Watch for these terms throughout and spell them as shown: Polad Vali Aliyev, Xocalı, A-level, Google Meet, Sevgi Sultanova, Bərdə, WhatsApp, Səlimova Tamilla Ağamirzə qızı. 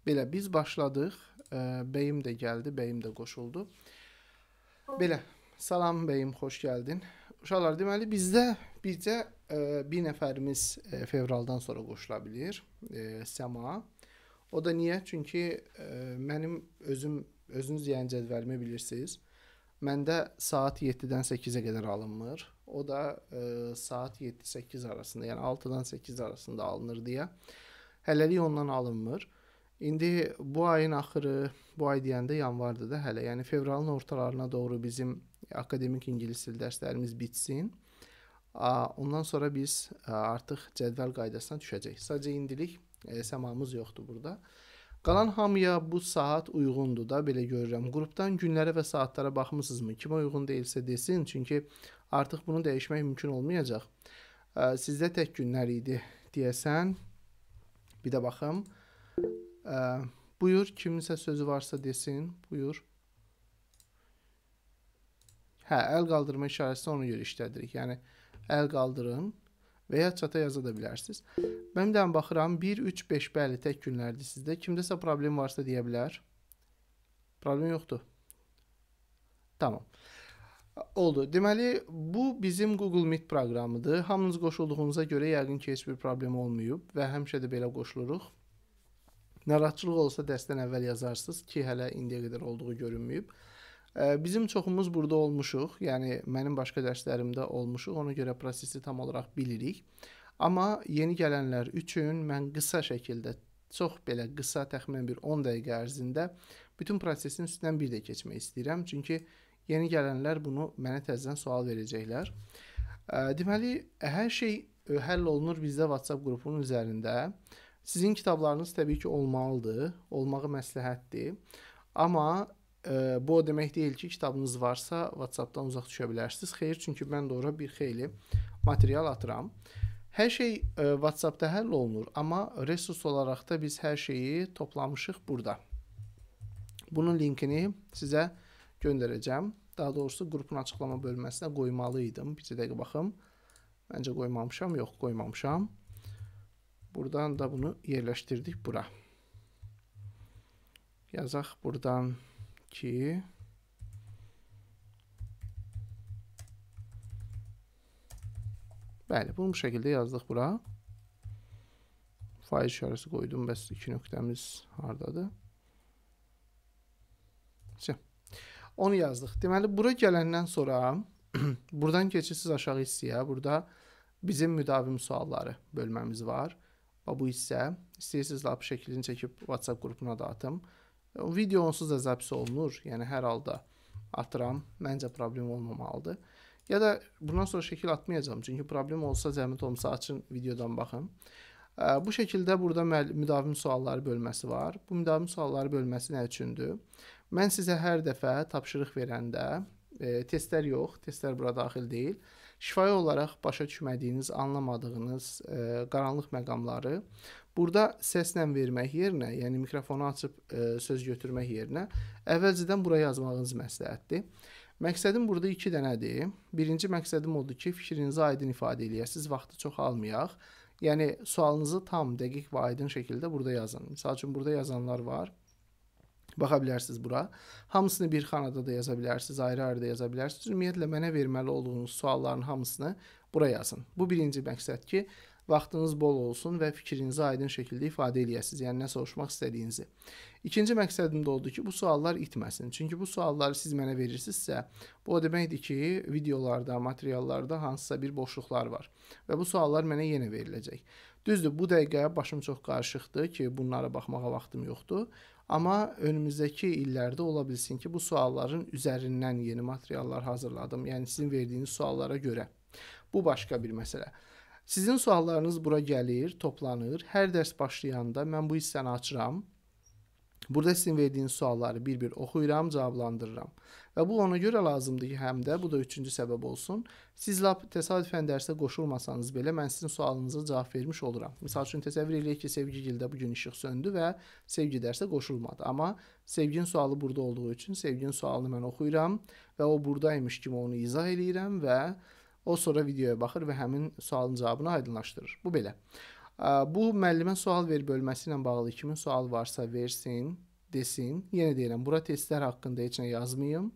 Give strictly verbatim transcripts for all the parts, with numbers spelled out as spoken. Belə biz başladıq, bəyim də gəldi, bəyim də qoşuldu. Belə, salam bəyim, xoş gəldin. Uşaqlar, deməli, bizdə bircə bir nəfərimiz fevraldan sonra qoşula bilir, Səma. O da niyə? Çünki mənim özüm, özünüz yəni cədvəlimi bilirsiniz. Məndə saat yeddidən səkkizə qədər alınmır. O da saat yeddi səkkiz arasında, yəni altıdan səkkiz arasında alınır deyə. Hələlik ondan alınmır. İndi bu ayın axırı, bu ay deyəndə yanvardır da hələ, yəni fevralın ortalarına doğru bizim akademik ingilis dili dərslərimiz bitsin. Ondan sonra biz artıq cədvəl qaydasına düşəcək. Sadəcə indilik səmamız yoxdur burada. Qalan hamıya bu saat uyğundur da, belə görürəm. Qrupdan günlərə və saatlara baxmısınızmı? Kimə uyğun deyilsə desin, çünki artıq bunu dəyişmək mümkün olmayacaq. Sizdə tək günlər idi deyəsən, bir də baxım. Buyur, kiminsə sözü varsa desin, buyur. Hə, əl qaldırma işarəsini ona görə işlədirik. Yəni, əl qaldırın və ya çata yaza da bilərsiniz. Məndən baxıram, bir, üç, beş, bəli, tək günlərdir sizdə. Kimdəsə problem varsa deyə bilər. Problem yoxdur. Tamam. Oldu. Deməli, bu bizim Google Meet proqramıdır. Hamınız qoşulduğunuza görə yəqin ki, heç bir problem olmayıb və həmişə də belə qoşuluruq. Narahatçılıq olsa dərsdən əvvəl yazarsınız ki, hələ indiyə qədər olduğu görünməyib. Bizim çoxumuz burada olmuşuq, yəni mənim başqa dərslərimdə olmuşuq, ona görə prosesi tam olaraq bilirik. Amma yeni gələnlər üçün mən qısa şəkildə, çox belə qısa, təxminən bir on dəqiqə ərzində bütün prosesin üstündən bir də keçmək istəyirəm. Çünki yeni gələnlər bunu mənə təzədən sual verəcəklər. Deməli, hər şey həll olunur bizdə WhatsApp qrupunun üzərində. Sizin kitablarınız təbii ki olmalıdır, olmağı məsləhətdir. Amma bu o demək deyil ki, kitabınız varsa WhatsApp-dan uzaq düşə bilərsiniz. Xeyr, çünki mən də ora bir xeyli material atıram. Hər şey WhatsApp-da həll olunur, amma resurs olaraq da biz hər şeyi toplamışıq burada. Bunun linkini sizə göndərəcəm. Daha doğrusu qrupun açıqlama bölməsinə qoymalıydım. Bir dəqiqə baxım. Məncə qoymamışam, yox qoymamışam. Buradan da bunu yerləşdirdik bura. Yazaq buradan ki, bəli, bunu bu şəkildə yazdıq bura. Faiz işarəsi qoydum, bəs iki nöqtəmiz haradadır? Onu yazdıq. Deməli, bura gələndən sonra buradan keçirsiniz aşağı hissəyə. Burada bizim müdavim sualları bölməmiz var. Bu hissə, istəyirsiniz lap şəklini çəkib WhatsApp qrupuna da atım. Video onsuz da zapis olunur, yəni hər halda atıram, məncə problem olmamalıdır. Ya da bundan sonra şəkil atmayacağım, çünki problem olsa zəhmət olmasa açın, videodan baxın. Bu şəkildə burada müdavim sualları bölməsi var. Bu müdavim sualları bölməsi nə üçündür? Mən sizə hər dəfə tapşırıq verəndə, testlər yox, testlər bura daxil deyil, şifahi olaraq başa düşmədiyiniz, anlamadığınız qaranlıq məqamları burada səslə vermək yerinə, yəni mikrofonu açıb söz götürmək yerinə əvvəlcədən bura yazmağınız məsləhətdir. Məqsədim burada iki dənədir. Birinci məqsədim odur ki, fikrinizi aydın ifadə eləyəsiniz, vaxtı çox almayaq. Yəni, sualınızı tam, dəqiq və aydın şəkildə burada yazın. Misal üçün, burada yazanlar var. Baxa bilərsiniz bura. Hamısını bir xanada da yaza bilərsiniz, ayrı-ayrı da yaza bilərsiniz. Ümumiyyətlə, mənə verməli olduğunuz sualların hamısını bura yazın. Bu birinci məqsəd ki, vaxtınız bol olsun və fikrinizi aydın şəkildə ifadə eləyəsiniz, yəni nə soruşmaq istədiyinizi. İkinci məqsədim də oldu ki, bu suallar itməsin. Çünki bu sualları siz mənə verirsinizsə, bu o deməkdir ki, videolarda, materiallarda hansısa bir boşluqlar var və bu suallar mənə yenə veriləcək. Düzdür, bu dəqiqə başım çox qarışıqdır ki, bunlara baxmağa vaxtım yoxdur. Amma önümüzdəki illərdə ola bilsin ki, bu sualların üzərindən yeni materiallar hazırladım. Yəni, sizin verdiyiniz suallara görə. Bu, başqa bir məsələ. Sizin suallarınız bura gəlir, toplanır. Hər dərs başlayanda mən bu hissəni açıram. Burada sizin verdiyiniz sualları bir-bir oxuyuram, cavablandırıram. Və bu, ona görə lazımdır ki, həm də, bu da üçüncü səbəb olsun. Siz lap təsadüfən dərsə qoşulmasanız belə, mən sizin sualınıza cavab vermiş oluram. Misal üçün, təsəvvür eləyək ki, Sevgigildə bugün işıq söndü və Sevgi dərsə qoşulmadı. Amma Sevginin sualı burada olduğu üçün Sevginin sualını mən oxuyuram və o buradaymış kimi onu izah eləyirəm və o sonra videoya baxır və həmin sualın cavabını aydınlaşdırır. Bu belə. Bu müəllimə sual ver bölməsi ilə bağlı kimin sual varsa versin, desin. Yenə deyirəm, bura testlər haqqında heç nə yazmayım.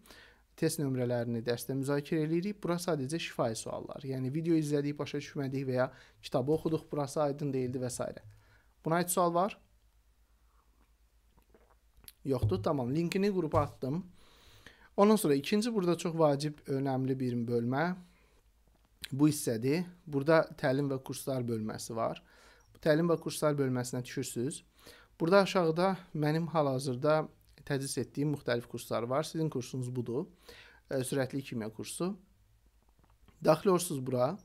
Test nömrələrini dərsdə müzakirə edirik. Bura sadəcə şifahi suallar. Yəni video izlədik, başa düşmədik və ya kitabı oxuduq, burası aydın deyildi və s. Buna heç sual var? Yoxdur, tamam. Linkini qrupa attım. Ondan sonra ikinci burada çox vacib, önəmli bir bölmə. Bu hissədir. Burada təlim və kurslar bölməsi var. Təlim və kurslar bölməsinə düşürsünüz. Burada aşağıda mənim hal-hazırda tədris etdiyim müxtəlif kurslar var. Sizin kursunuz budur. Sürətli kimya kursu. Daxil olursunuz bura.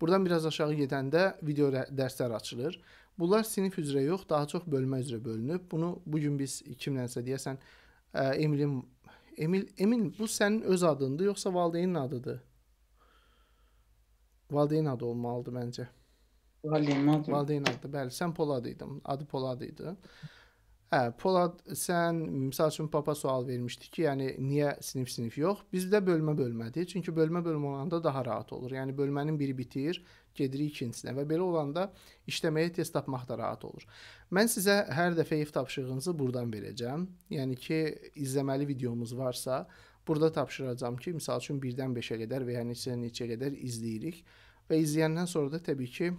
Buradan biraz aşağı gedəndə video dərslər açılır. Bunlar sinif üzrə yox, daha çox bölmə üzrə bölünüb. Bunu bugün biz kimlənsə deyəsən, Emil'in, Emil, Emil bu sənin öz adındır, yoxsa valideynin adıdır? Valideyn adı olmalıdır məncə. Valideyn adı, bəli, sən Polad idin, adı Polad idi. Hə, Polad, sən misal üçün papa sual vermişdi ki, yəni niyə sinif-sinif yox? Bizdə bölmə-bölmədir, çünki bölmə-bölmə olanda daha rahat olur. Yəni bölmənin biri bitir, gedirik ikincisinə və belə olanda işləməyə test tapmaq da rahat olur. Mən sizə hər dəfə ev tapşırığınızı buradan verəcəm. Yəni ki, izləməli videomuz varsa, burada tapşıracam ki, misal üçün birdən beşə qədər və ya neçə-neçə qədər izləyirik. Və izləyəndən sonra da təbii ki,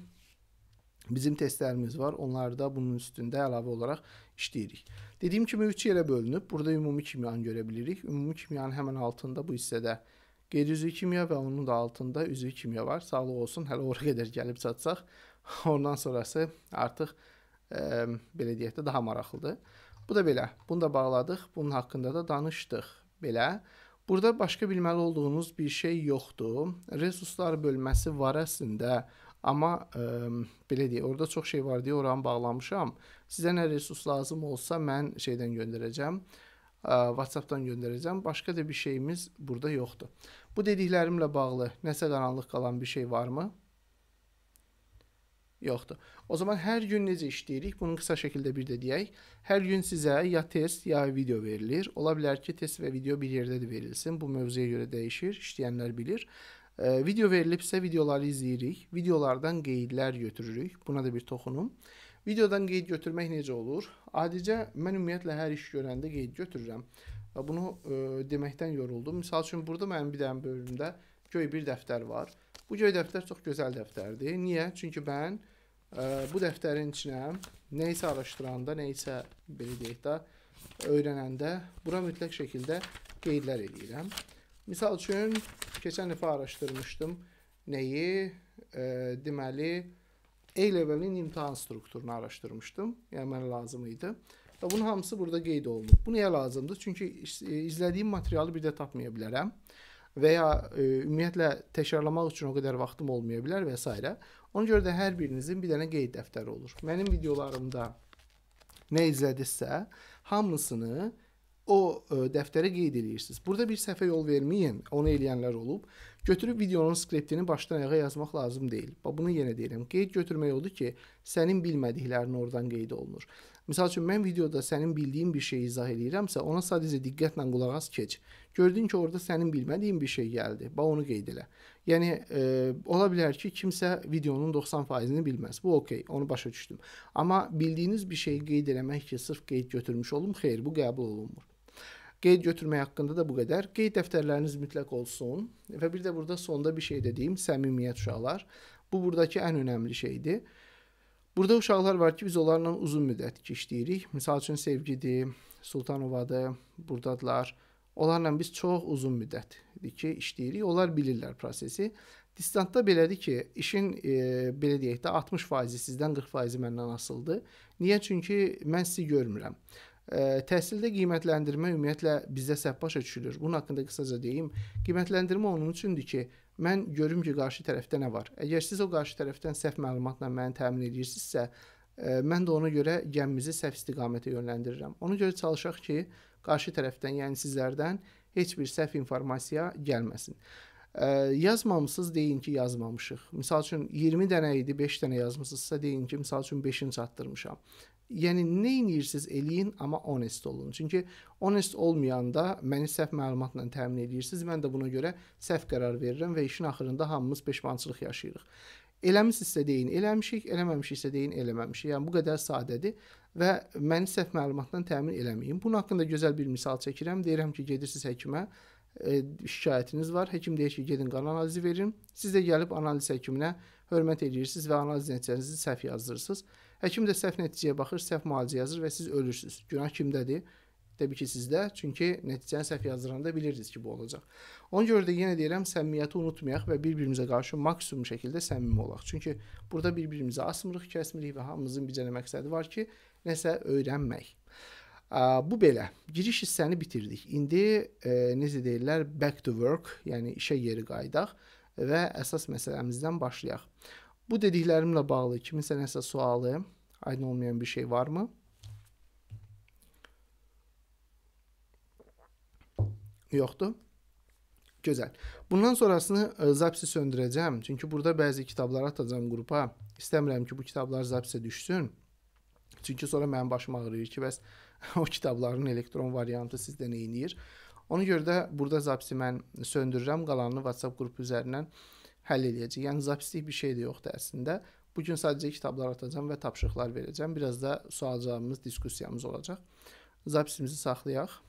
bizim testlərimiz var. Onlar da bunun üstündə əlavə olaraq işləyirik. Dediyim kimi üç yerə bölünüb. Burada ümumi kimyanı görə bilirik. Ümumi kimyanın həmən altında bu hissədə qeyri-üzvi kimya və onun da altında üzvi kimya var. Sağlıq olsun, hələ oraya qədər gəlib çatsaq. Ondan sonrası artıq belə deyək də daha maraqlıdır. Bu da belə. Bunu da bağladıq. Bunun haqqında da danışdıq. Belə. Burada başqa bilməli olduğunuz bir şey yoxdur. Resurslar bölməsi var əslində. Amma belə deyək, orada çox şey var deyə oranı bağlamışam. Sizə nə resurs lazım olsa mən şeydən göndərəcəm, WhatsApp-dan göndərəcəm. Başqa da bir şeyimiz burada yoxdur. Bu dediklərimlə bağlı nəsə qaranlıq qalan bir şey varmı? Yoxdur. O zaman hər gün necə işləyirik? Bunu qısa şəkildə bir də deyək. Hər gün sizə ya test ya video verilir. Ola bilər ki, test və video bir yerdə də verilsin. Bu mövzuya görə dəyişir, işləyənlər bilir. Video verilibsə videoları izləyirik, videolardan qeydlər götürürük, buna da bir toxunum. Videodan qeyd götürmək necə olur? Adicə, mən ümumiyyətlə hər iş görəndə qeyd götürürəm. Bunu deməkdən yoruldum. Misal üçün, burada mənim bir dənə bölümdə göy bir dəftər var. Bu göy dəftər çox gözəl dəftərdir. Niyə? Çünki mən bu dəftərin içinə nə isə araşdıranda, nə isə belə deyək də, öyrənəndə bura mütləq şəkildə qeydlər edirəm. Misal üçün, keçən dəfə araşdırmışdım nəyi, deməli, A-levelin imtahan strukturunu araşdırmışdım, yəni mənə lazım idi və bunun hamısı burada qeyd olunub. Bu nəyə lazımdır? Çünki izlədiyim materialı bir də tapmaya bilərəm və ya ümumiyyətlə təkrarlamaq üçün o qədər vaxtım olmaya bilər və s. Ona görə də hər birinizin bir dənə qeyd dəftəri olur. Mənim videolarımda nə izlədirsə, hamısını o dəftərə qeyd edirsiniz. Burada bir səhvə yol verməyin, onu eləyənlər olub. Götürüb videonun skriptini başdan ayağa yazmaq lazım deyil. Bunu yenə deyirəm, qeyd götürmək odur ki, sənin bilmədiklərin oradan qeyd olunur. Misal üçün, mən videoda sənin bildiyin bir şeyi izah edirəmsə, ona sadəcə diqqətlə qulaq as keç. Gördün ki, orada sənin bilmədiyin bir şey gəldi, bax onu qeyd elə. Yəni, ola bilər ki, kimsə videonun doxsan faizini bilməz. Bu, okey, onu başa düşdüm. Amma bildiyiniz bir şeyi qeyd eləmək ki, sırf qeyd götürmüş olum, xeyr, bu qəbul olunmur. Qeyd götürmək haqqında da bu qədər. Qeyd dəftərləriniz mütləq olsun və bir də burada sonda bir şey dediyim, səmimiyyət uşaqlar. Bu, buradakı ən önəmli şeydir. Burada uşaqlar var ki, biz onlarla uzun müddət işləyirik. Misal üçün, Sevgidir, Sultanovadır, buradadırlar. Onlarla biz çox uzun müddət işləyirik. Onlar bilirlər prosesi. Distantda belədir ki, işin, belə deyək də, altmış faizi sizdən, qırx faizi məndən asıldı. Niyə? Çünki mən sizi görmürəm. Təhsildə qiymətləndirmə ümumiyyətlə bizdə səhv başa düşülür. Bunun haqqında qısaca deyim, qiymətləndirmə onun üçündür ki, mən görüm ki, qarşı tərəfdə nə var. Əgər siz o qarşı tərəfdən səhv məlumatla məni təmin edirsinizsə, mən də ona görə gəmimizi səhv istiqamətə yönləndirirəm. Ona görə çalışaq ki, qarşı tərəfdən, yəni sizlərdən heç bir səhv informasiya gəlməsin. Yazmamışsınız, deyin ki, yazmamışıq. Misal üçün, iyirmi dənə idi, beş dənə yazmışsınızsa, deyin ki, misal üçün, beşini çatdırmışam. Yəni, neyin edirsiniz, eləyin, amma honest olun. Çünki honest olmayanda məni səhv məlumatla təmin edirsiniz, mən də buna görə səhv qərar verirəm və işin axırında hamımız peşmançılıq yaşayırıq. eləmisizsə deyin, eləmişik, eləməmişiksə deyin, eləməmişik. Yəni bu qədər sadədir və məni səhv məlumatdan təmin eləməyin. Bunun haqqında gözəl bir misal çəkirəm. Deyirəm ki, gedirsiniz həkimə, e, şikayətiniz var. Həkim deyir ki, gedin qan analizi verin. Siz də gəlib analiz həkiminə hörmət edirsiniz və analiz nəticənizi səhv yazdırırsınız. Həkim də səhv nəticəyə baxır, səhv müalicə yazır və siz ölürsünüz. Günah kimdədir? Təbii ki, sizdə. Çünki nəticəni səhv yazdıranda bilirsiniz ki, bu olacaq. Ona görə də yenə deyirəm, səmimiyyəti unutmayaq və bir-birimizə qarşı maksimum şəkildə səmimi olaq. Çünki burada bir-birimizə asmırıq, kəsmirik və hamımızın bir dənə məqsədi var ki, nəsə öyrənmək. Bu belə. Giriş hissəni bitirdik. İndi, necə deyirlər, back to work, yəni işə geri qayıdaq və əsas məsələmizdən başlayaq. Bu dediklərimlə bağlı kiminsə nəsə sualı, aydın olmayan bir şey varmı? Yoxdur. Gözəl. Bundan sonrasını zapsi söndürəcəm. Çünki burada bəzi kitabları atacağım qrupa. İstəmirəm ki, bu kitablar zapsiyə düşsün. Çünki sonra mənim başım ağrıyır ki, bəs o kitabların elektron variantı sizdə nə eləyir. Ona görə də burada zapsi mən söndürürəm. Qalanını WhatsApp qrupu üzərindən həll edəcək. Yəni zapslik bir şey də yoxdur əslində. Bugün sadəcə kitablar atacağım və tapşırıqlar verəcəm. Biraz da sual-cavabımız, diskusiyamız olacaq. Zapsimizi saxlayaq.